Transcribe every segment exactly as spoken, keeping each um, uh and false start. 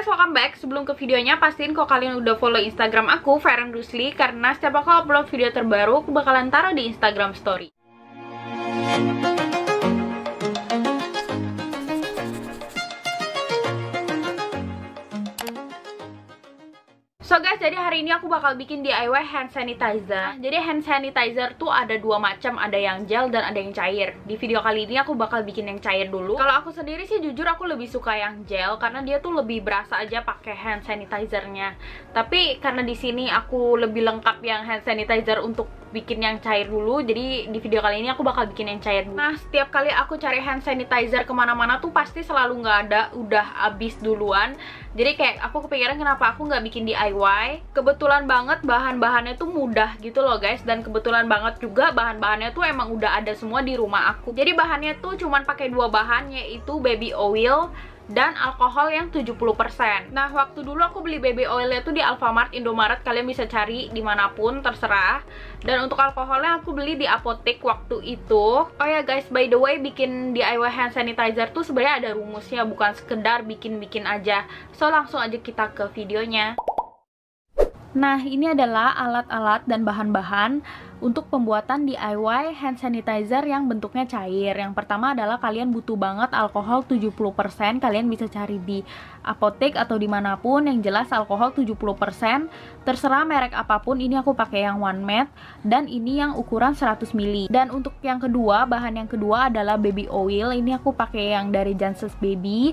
guys, welcome back. Sebelum ke videonya, pastiin kalau kalian udah follow Instagram aku, Verent Rusli, karena setiap aku upload video terbaru, aku bakalan taruh di Instagram story. So guys, jadi hari ini aku bakal bikin D I Y hand sanitizer. Jadi hand sanitizer tuh ada dua macam, ada yang gel dan ada yang cair. Di video kali ini aku bakal bikin yang cair dulu. Kalau aku sendiri sih jujur aku lebih suka yang gel karena dia tuh lebih berasa aja pakai hand sanitizernya. Tapi karena di sini aku lebih lengkap yang hand sanitizer untuk bikin yang cair dulu, jadi di video kali ini aku bakal bikin yang cair dulu. Nah, setiap kali aku cari hand sanitizer kemana-mana tuh pasti selalu nggak ada, udah habis duluan. Jadi kayak aku kepikiran kenapa aku nggak bikin D I Y. Kebetulan banget bahan-bahannya tuh mudah gitu loh guys, dan kebetulan banget juga bahan-bahannya tuh emang udah ada semua di rumah aku. Jadi bahannya tuh cuman pakai dua bahan, yaitu baby oil dan alkohol yang tujuh puluh persen. Nah, waktu dulu aku beli baby oilnya tuh di Alfamart, Indomaret, kalian bisa cari dimanapun, terserah. Dan untuk alkoholnya aku beli di apotek waktu itu. Oh ya guys, by the way, bikin D I Y hand sanitizer tuh sebenarnya ada rumusnya, bukan sekedar bikin-bikin aja. So, langsung aja kita ke videonya. Nah, ini adalah alat-alat dan bahan-bahan untuk pembuatan D I Y hand sanitizer yang bentuknya cair. Yang pertama adalah kalian butuh banget alkohol tujuh puluh persen. Kalian bisa cari di apotek atau dimanapun, yang jelas alkohol tujuh puluh persen. Terserah merek apapun, ini aku pakai yang One Med, dan ini yang ukuran seratus mililiter. Dan untuk yang kedua, bahan yang kedua adalah baby oil. Ini aku pakai yang dari Johnson's Baby.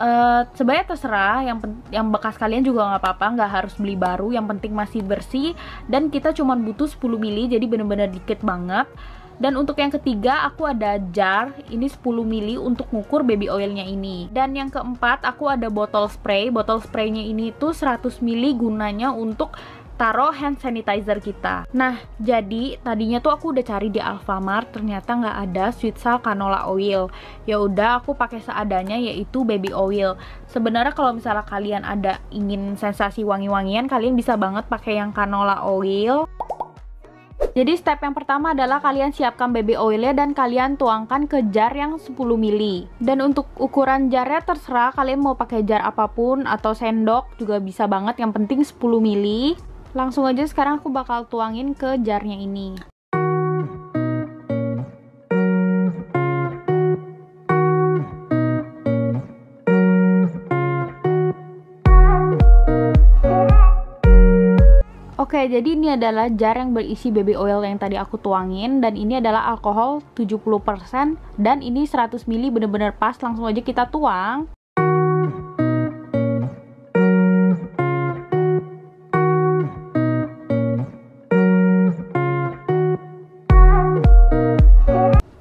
Uh, sebenarnya terserah, yang yang bekas kalian juga nggak apa-apa, nggak harus beli baru, yang penting masih bersih. Dan kita cuma butuh sepuluh mililiter, jadi bener-bener dikit banget. Dan untuk yang ketiga aku ada jar, ini sepuluh mililiter untuk ngukur baby oilnya ini. Dan yang keempat aku ada botol spray, botol spraynya ini tuh seratus mililiter, gunanya untuk taruh hand sanitizer kita. Nah, jadi tadinya tuh aku udah cari di Alfamart, ternyata nggak ada Zwitsal canola oil. Ya udah aku pakai seadanya, yaitu baby oil. Sebenarnya kalau misalnya kalian ada ingin sensasi wangi-wangian, kalian bisa banget pakai yang canola oil. Jadi step yang pertama adalah kalian siapkan baby oilnya dan kalian tuangkan ke jar yang sepuluh mililiter. Dan untuk ukuran jarnya terserah, kalian mau pakai jar apapun atau sendok juga bisa banget, yang penting sepuluh mililiter. Langsung aja sekarang aku bakal tuangin ke jarnya ini. Oke, jadi ini adalah jar yang berisi baby oil yang tadi aku tuangin, dan ini adalah alkohol tujuh puluh persen, dan ini seratus mililiter, bener-bener pas. Langsung aja kita tuang.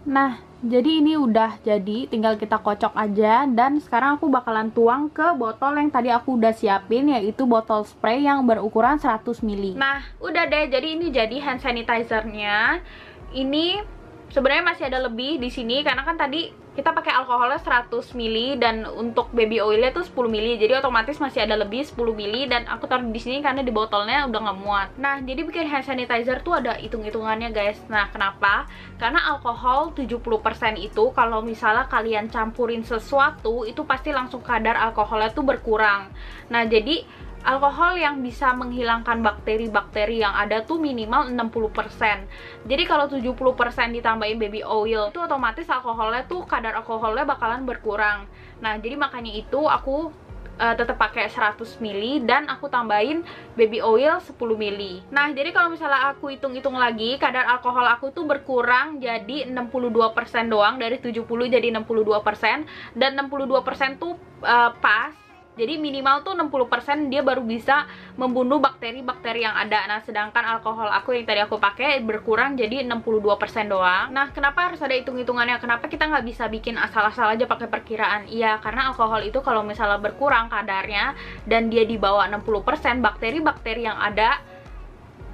Nah, jadi ini udah jadi, tinggal kita kocok aja. Dan sekarang aku bakalan tuang ke botol yang tadi aku udah siapin, yaitu botol spray yang berukuran seratus mililiter. Nah, udah deh, jadi ini jadi hand sanitizernya. Ini sebenarnya masih ada lebih di sini karena kan tadi kita pakai alkoholnya seratus mililiter dan untuk baby oilnya tuh sepuluh mililiter. Jadi otomatis masih ada lebih sepuluh mililiter, dan aku taruh di sini karena di botolnya udah nggak muat. Nah, jadi bikin hand sanitizer tuh ada hitung-hitungannya, guys. Nah, kenapa? Karena alkohol tujuh puluh persen itu kalau misalnya kalian campurin sesuatu, itu pasti langsung kadar alkoholnya tuh berkurang. Nah, jadi alkohol yang bisa menghilangkan bakteri-bakteri yang ada tuh minimal enam puluh persen. Jadi kalau tujuh puluh persen ditambahin baby oil, itu otomatis alkoholnya tuh, kadar alkoholnya bakalan berkurang. Nah, jadi makanya itu aku uh, tetap pakai seratus mililiter dan aku tambahin baby oil sepuluh mililiter. Nah, jadi kalau misalnya aku hitung-hitung lagi, kadar alkohol aku tuh berkurang jadi enam puluh dua persen doang, dari tujuh puluh jadi enam puluh dua persen, dan enam puluh dua persen tuh uh, pas. Jadi minimal tuh enam puluh persen dia baru bisa membunuh bakteri-bakteri yang ada. Nah, sedangkan alkohol aku yang tadi aku pakai berkurang jadi enam puluh dua persen doang. Nah, kenapa harus ada hitung-hitungannya? Kenapa kita nggak bisa bikin asal-asal aja pakai perkiraan? Iya, karena alkohol itu kalau misalnya berkurang kadarnya dan dia di bawah enam puluh persen, bakteri-bakteri yang ada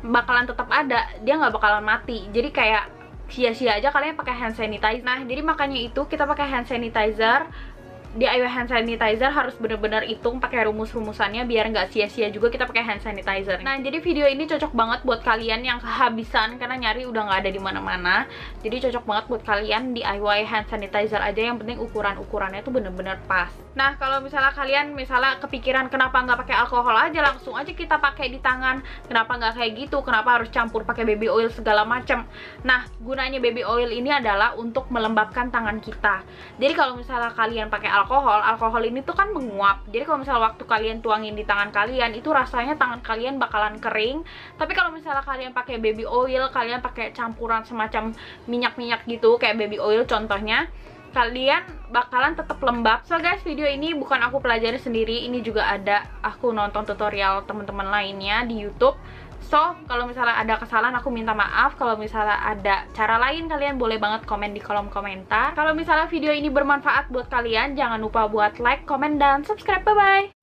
bakalan tetap ada, dia nggak bakalan mati. Jadi kayak sia-sia aja kalian pakai hand sanitizer. Nah, jadi makanya itu kita pakai hand sanitizer D I Y hand sanitizer harus bener-bener hitung pakai rumus-rumusannya biar nggak sia-sia juga kita pakai hand sanitizer. Nah, jadi video ini cocok banget buat kalian yang kehabisan karena nyari udah nggak ada di mana-mana. Jadi cocok banget buat kalian D I Y hand sanitizer aja, yang penting ukuran-ukurannya tuh bener-bener pas. Nah, kalau misalnya kalian misalnya kepikiran kenapa nggak pakai alkohol aja, langsung aja kita pakai di tangan. Kenapa nggak kayak gitu? Kenapa harus campur pakai baby oil segala macam? Nah, gunanya baby oil ini adalah untuk melembabkan tangan kita. Jadi kalau misalnya kalian pakai alkohol Alkohol, alkohol ini tuh kan menguap. Jadi kalau misalnya waktu kalian tuangin di tangan kalian, itu rasanya tangan kalian bakalan kering. Tapi kalau misalnya kalian pakai baby oil, kalian pakai campuran semacam minyak-minyak gitu, kayak baby oil contohnya, kalian bakalan tetap lembab. So guys, video ini bukan aku pelajari sendiri, ini juga ada aku nonton tutorial teman-teman lainnya di YouTube. So, kalau misalnya ada kesalahan aku minta maaf. Kalau misalnya ada cara lain, kalian boleh banget komen di kolom komentar. Kalau misalnya video ini bermanfaat buat kalian, jangan lupa buat like, komen, dan subscribe. Bye-bye!